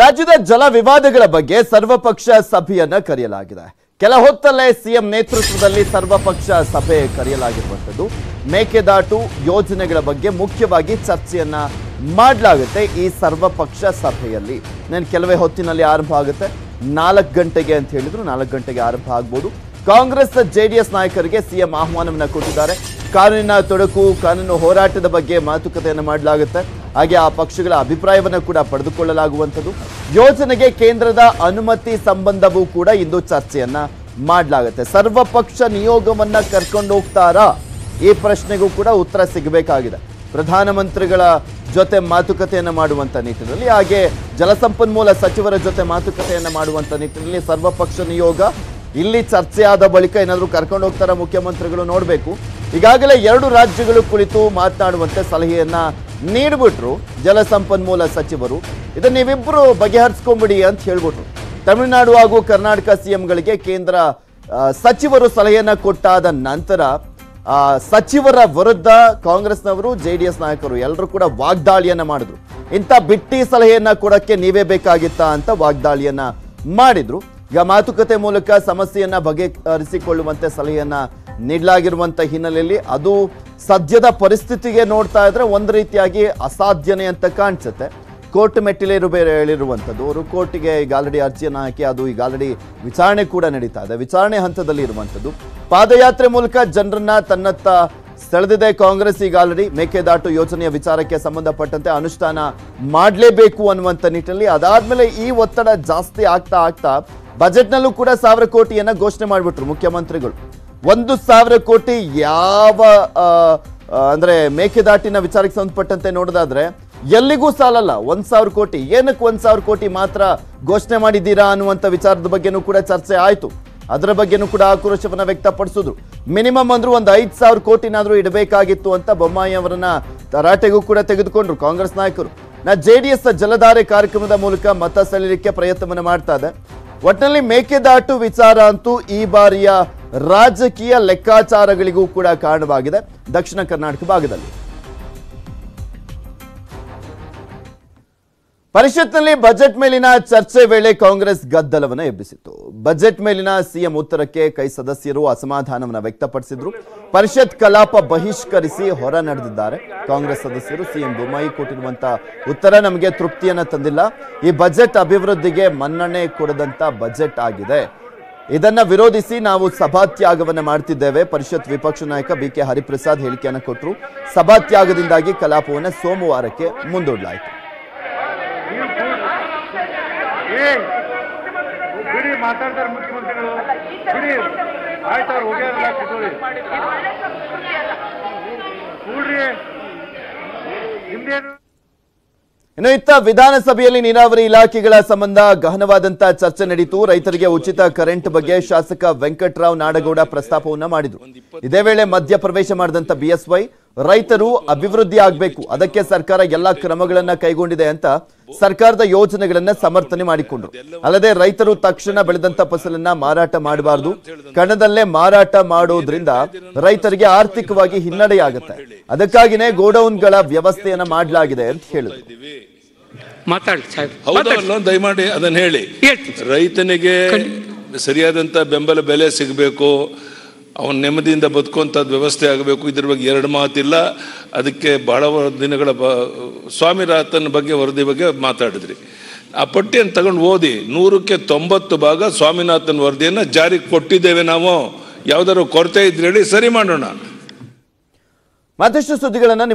ರಾಜ್ಯದ ಜಲ ವಿವಾದಗಳ ಬಗ್ಗೆ ಸರ್ವಪಕ್ಷ ಸಭೆಯನ್ನು ಕರೆಯಲಾಗಿದೆ ಕೆಲ ಹೊತ್ತಲ್ಲೇ ಸಿಎಂ ನೇತೃತ್ವದಲ್ಲಿ ಸರ್ವಪಕ್ಷ ಸಭೆ ಕರೆಯಲಾಗಿರುವಂತದ್ದು ಮೇಕೆದಾಟು ಯೋಜನೆಗಳ ಬಗ್ಗೆ ಮುಖ್ಯವಾಗಿ ಚರ್ಚೆಯನ್ನ ಮಾಡಲಾಗುತ್ತೆ ಈ ಸರ್ವಪಕ್ಷ ಸಭೆಯಲ್ಲಿ ನಾನು ಕೆಲವೇ ಹೊತ್ತಿನಲ್ಲಿ ಆರಂಭ ಆಗುತ್ತೆ 4 ಗಂಟೆಗೆ ಅಂತ ಹೇಳಿದ್ರು 4 ಗಂಟೆಗೆ ಆರಂಭ ಆಗಬಹುದು ಕಾಂಗ್ರೆಸ್ ಜೆಡಿಎಸ್ ನಾಯಕರಿಗೆ ಸಿಎಂ ಆಹ್ವಾನವನ್ನ ಕೊಟ್ಟಿದ್ದಾರೆ ಕಾನೂನಿನ ತೊಡಕು ಕಾನೂನು ಹೋರಾಟದ ಬಗ್ಗೆ ಮಾತುಕತೆಯನ್ನು ಮಾಡಲಾಗುತ್ತೆ ಹಾಗೆ ಆ ಪಕ್ಷಗಳ ಅಭಿಪ್ರಾಯವನ್ನು ಕೂಡ ಪಡೆದುಕೊಳ್ಳಲಾಗುವಂತದ್ದು ಯೋಜನೆಗೆ ಕೇಂದ್ರದ ಅನುಮತಿ ಸಂಬಂಧವೂ ಕೂಡ ಇಂದು ಚರ್ಚೆಯನ್ನ ಮಾಡಲಾಗುತ್ತೆ ಸರ್ವಪಕ್ಷ ನಿಯೋಗವನ್ನ ಕರ್ಕೊಂಡು ಹೋಗ್ತಾರಾ ಈ ಪ್ರಶ್ನೆಗೂ ಕೂಡ ಉತ್ತರ ಸಿಗಬೇಕಾಗಿದೆ ಪ್ರಧಾನಮಂತ್ರಿಗಳ ಜೊತೆ ಮಾತುಕತೆಯನ್ನು ಮಾಡುವಂತ ನಿಟ್ಟಿನಲ್ಲಿ ಹಾಗೆ ಜಲಸಂಪನ್ಮೂಲ ಸಚಿವರ ಜೊತೆ ಮಾತುಕತೆಯನ್ನು ಮಾಡುವಂತ ನಿಟ್ಟಿನಲ್ಲಿ ಸರ್ವಪಕ್ಷ ನಿಯೋಗ ಇಲ್ಲಿ ಚರ್ಚೆಯಾದ ಬಳಿಕ ಏನಾದರೂ ಕರ್ಕೊಂಡು ಹೋಗ್ತಾರಾ ಮುಖ್ಯಮಂತ್ರಿಗಳು ನೋಡಬೇಕು ಈಗಾಗಲೇ ಎರಡು ರಾಜ್ಯಗಳು ಕುರಿತು ಮಾತನಾಡುವಂತೆ ಸಲಹೆಯನ್ನ ನೀಡಿಬಿಟ್ರು ಜಲಸಂಪನ್ಮೂಲ ಸಚಿವರು ಇದನ್ನ ನೀವಿಬ್ಬರು ಬಗೆಹರಿಸಿಕೊಂಡ್ಬಿಡಿ ಅಂತ ಹೇಳಿಬಿಟ್ರು ತಮಿಳುನಾಡು ಹಾಗೂ ಕರ್ನಾಟಕ ಸಿಎಂಗಳಿಗೆ ಕೇಂದ್ರ ಸಚಿವರು ಸಲಹೆಯನ್ನ ಕೊಟ್ಟಾದ ನಂತರ ಸಚಿವರ ವಿರುದ್ಧ ಕಾಂಗ್ರೆಸ್ನವರು ಜೆಡಿಎಸ್ ನಾಯಕರು ಎಲ್ಲರೂ ಕೂಡ ವಾಗ್ದಾಳಿಯನ್ನ ಮಾಡಿದ್ರು ಇಂತ ಬಿಟ್ಟಿ ಸಲಹೆಯನ್ನ ಕೊಡಕ್ಕೆ ನೀವೇ ಬೇಕಾಗಿತ್ತಾ ಅಂತ ವಾಗ್ದಾಳಿಯನ್ನ ಮಾಡಿದ್ರು ಈಗ ಮಾತುಕತೆ ಮೂಲಕ ಸಮಸ್ಯೆಯನ್ನ ಬಗೆಹರಿಸಿಕೊಳ್ಳುವಂತೆ ಸಲಹೆಯನ್ನ ನೀಡಲಾಗಿರುವಂತ ಹಿನ್ನೆಲೆಯಲ್ಲಿ ಅದು ಸದ್ಯದ ಪರಿಸ್ಥಿತಿಗೆ ನೋಡ್ತಾ ಇದ್ರೆ ಒಂದು ರೀತಿಯಾಗಿ ಅಸಾಧ್ಯನೇ ಅಂತ ಕಾಣಿಸುತ್ತೆ ಕೋರ್ಟ್ ಮೆಟ್ಟಿಲೇರು ಹೇಳಿರುವಂಥದ್ದು ಅವರು ಕೋರ್ಟಿಗೆ ಈಗ ಆಲ್ರೆಡಿ ಅರ್ಜಿಯನ್ನು ಹಾಕಿ ಅದು ಈಗ ಆಲ್ರೆಡಿ ವಿಚಾರಣೆ ಕೂಡ ನಡೀತಾ ಇದೆ ವಿಚಾರಣೆ ಹಂತದಲ್ಲಿ ಇರುವಂಥದ್ದು ಪಾದಯಾತ್ರೆ ಮೂಲಕ ಜನರನ್ನ ತನ್ನತ್ತ ಸೆಳೆದಿದೆ ಕಾಂಗ್ರೆಸ್ ಈಗ ಆಲ್ರೆಡಿ ಮೇಕೆದಾಟು ಯೋಜನೆಯ ವಿಚಾರಕ್ಕೆ ಸಂಬಂಧಪಟ್ಟಂತೆ ಅನುಷ್ಠಾನ ಮಾಡಲೇಬೇಕು ಅನ್ನುವಂಥ ನಿಟ್ಟಿನಲ್ಲಿ ಅದಾದ್ಮೇಲೆ ಈ ಒತ್ತಡ ಜಾಸ್ತಿ ಆಗ್ತಾ ಆಗ್ತಾ ಬಜೆಟ್ನಲ್ಲೂ ಕೂಡ 1000 ಕೋಟಿಯನ್ನ ಘೋಷಣೆ ಮಾಡಿಬಿಟ್ರು ಮುಖ್ಯಮಂತ್ರಿಗಳು 1000 ಕೋಟಿ ಯಾವ ಅಂದ್ರೆ ಮೇಕೆದಾಟಿನ ವಿಚಾರಕ್ಕೆ ಸಂಬಂಧಪಟ್ಟಂತೆ ನೋಡೋದಾದ್ರೆ ಎಲ್ಲಿಗೂ ಸಾಲಲ್ಲ 1000 ಕೋಟಿ ಏನಕ್ಕೆ 1000 ಕೋಟಿ ಮಾತ್ರ ಘೋಷಣೆ ಮಾಡಿದ್ದೀರಾ ಅನ್ನುವಂಥ ವಿಚಾರದ ಬಗ್ಗೆನೂ ಕೂಡ ಚರ್ಚೆ ಆಯಿತು ಅದರ ಬಗ್ಗೆನೂ ಕೂಡ ಆಕ್ರೋಶವನ್ನು ವ್ಯಕ್ತಪಡಿಸಿದ್ರು ಮಿನಿಮಮ್ ಅಂದ್ರೂ ಒಂದು 5000 ಕೋಟಿನಾದ್ರೂ ಇಡಬೇಕಾಗಿತ್ತು ಅಂತ ಬೊಮ್ಮಾಯಿ ಅವರನ್ನ ತರಾಟೆಗೂ ಕೂಡ ತೆಗೆದುಕೊಂಡ್ರು ಕಾಂಗ್ರೆಸ್ ನಾಯಕರು ಜೆಡಿಎಸ್ ಜಲಧಾರೆ ಕಾರ್ಯಕ್ರಮದ ಮೂಲಕ ಮತ ಸೆಳೆಯಲಿಕ್ಕೆ ಪ್ರಯತ್ನವನ್ನು ಮಾಡ್ತಾ ಇದೆ ಒಟ್ಟಿನಲ್ಲಿ ಮೇಕೆದಾಟು ವಿಚಾರ ಅಂತೂ ಈ ಬಾರಿಯ ರಾಜಕೀಯ ಲೆಕ್ಕಾಚಾರಗಳಿಗೂ ಕೂಡ ಕಾರಣವಾಗಿದೆ ದಕ್ಷಿಣ ಕರ್ನಾಟಕ ಭಾಗದಲ್ಲಿ ಪರಿಷತ್ನಲ್ಲಿ ಬಜೆಟ್ ಮೇಲಿನ ಚರ್ಚೆ ವೇಳೆ ಕಾಂಗ್ರೆಸ್ ಗದ್ದಲವನ್ನು ಎಬ್ಬಿಸಿತ್ತು ಬಜೆಟ್ ಮೇಲಿನ ಸಿಎಂ ಉತ್ತರಕ್ಕೆ ಕೈ ಸದಸ್ಯರು ಅಸಮಾಧಾನವನ್ನು ವ್ಯಕ್ತಪಡಿಸಿದ್ರು ಪರಿಷತ್ ಕಲಾಪ ಬಹಿಷ್ಕರಿಸಿ ಹೊರ ನಡೆದಿದ್ದಾರೆ ಕಾಂಗ್ರೆಸ್ ಸದಸ್ಯರು ಸಿಎಂ ಬೊಮ್ಮಾಯಿ ಕೊಟ್ಟಿರುವಂತ ಉತ್ತರ ನಮಗೆ ತೃಪ್ತಿಯನ್ನ ತಂದಿಲ್ಲ ಈ ಬಜೆಟ್ ಅಭಿವೃದ್ಧಿಗೆ ಮನ್ನಣೆ ಕೊಡದಂತ ಬಜೆಟ್ ಆಗಿದೆ ಇದನ್ನ ವಿರೋಧಿಸಿ ನಾವು ಸಭಾತ್ಯಾಗವನ್ನು ಮಾಡ್ತಿದ್ದೇವೆ ಪರಿಷತ್ ವಿಪಕ್ಷ ನಾಯಕ ಬಿಕೆ ಹರಿಪ್ರಸಾದ್ ಹೇಳಿಕೆಯನ್ನು ಕೊಟ್ಟರು ಸಭಾತ್ಯಾಗದಿಂದಾಗಿ ಕಲಾಪವನ್ನು ಸೋಮವಾರಕ್ಕೆ ಮುಂದೂಡಲಾಯಿತು ಇನ್ನು ಇತ್ತ ವಿಧಾನಸಭೆಯಲ್ಲಿ ನೀರಾವರಿ ಇಲಾಖೆಗಳ ಸಂಬಂಧ ಗಹನವಾದಂತಹ ಚರ್ಚೆ ನಡೆಯಿತು ರೈತರಿಗೆ ಉಚಿತ ಕರೆಂಟ್ ಬಗ್ಗೆ ಶಾಸಕ ವೆಂಕಟರಾವ್ ನಾಡಗೌಡ ಪ್ರಸ್ತಾಪವನ್ನ ಮಾಡಿದ್ರು ಇದೇ ವೇಳೆ ಮಧ್ಯ ಪ್ರವೇಶ ಮಾಡಿದಂತ ಬಿಎಸ್ವೈ ರೈತರು ಅಭಿವೃದ್ಧಿ ಆಗಬೇಕು ಅದಕ್ಕೆ ಸರ್ಕಾರ ಎಲ್ಲಾ ಕ್ರಮಗಳನ್ನ ಕೈಗೊಂಡಿದೆ ಅಂತ ಸರ್ಕಾರದ ಯೋಜನೆಗಳನ್ನ ಸಮರ್ಥನೆ ಮಾಡಿಕೊಂಡ್ರು ಅಲ್ಲದೆ ರೈತರು ತಕ್ಷಣ ಬೆಳೆದಂತ ಫಸಲನ್ನ ಮಾರಾಟ ಮಾಡಬಾರದು ಕಣದಲ್ಲೇ ಮಾರಾಟ ಮಾಡೋದ್ರಿಂದ ರೈತರಿಗೆ ಆರ್ಥಿಕವಾಗಿ ಹಿನ್ನಡೆಯಾಗುತ್ತೆ ಅದಕ್ಕಾಗಿನೇ ಗೋಡೌನ್ಗಳ ವ್ಯವಸ್ಥೆಯನ್ನ ಮಾಡಲಾಗಿದೆ ಅಂತ ಹೇಳಿದ್ರು ದಯಮಾಡಿ ಅದನ್ನ ಹೇಳಿ ರೈತನಿಗೆ ಸರಿಯಾದಂತ ಬೆಂಬಲ ಬೆಲೆ ಸಿಗಬೇಕು ಅವನು ನೆಮ್ಮದಿಯಿಂದ ಬದುಕುವಂಥದ್ದು ವ್ಯವಸ್ಥೆ ಆಗಬೇಕು ಇದ್ರ ಬಗ್ಗೆ ಎರಡು ಮಾತಿಲ್ಲ ಅದಕ್ಕೆ ಬಹಳ ದಿನಗಳ ಸ್ವಾಮಿನಾಥನ್ ಬಗ್ಗೆ ವರದಿ ಬಗ್ಗೆ ಮಾತಾಡಿದ್ರಿ ಆ ಪಟ್ಟಿಯನ್ನು ತಗೊಂಡು ಓದಿ 100ಕ್ಕೆ 90% ಸ್ವಾಮಿನಾಥನ್ ವರದಿಯನ್ನು ಜಾರಿಗೆ ಕೊಟ್ಟಿದ್ದೇವೆ ನಾವು ಯಾವುದಾದ್ರು ಕೊರತೆ ಇದ್ರೆ ಹೇಳಿ ಸರಿ ಮಾಡೋಣ ಮತ್ತಷ್ಟು ಸುದ್ದಿಗಳನ್ನು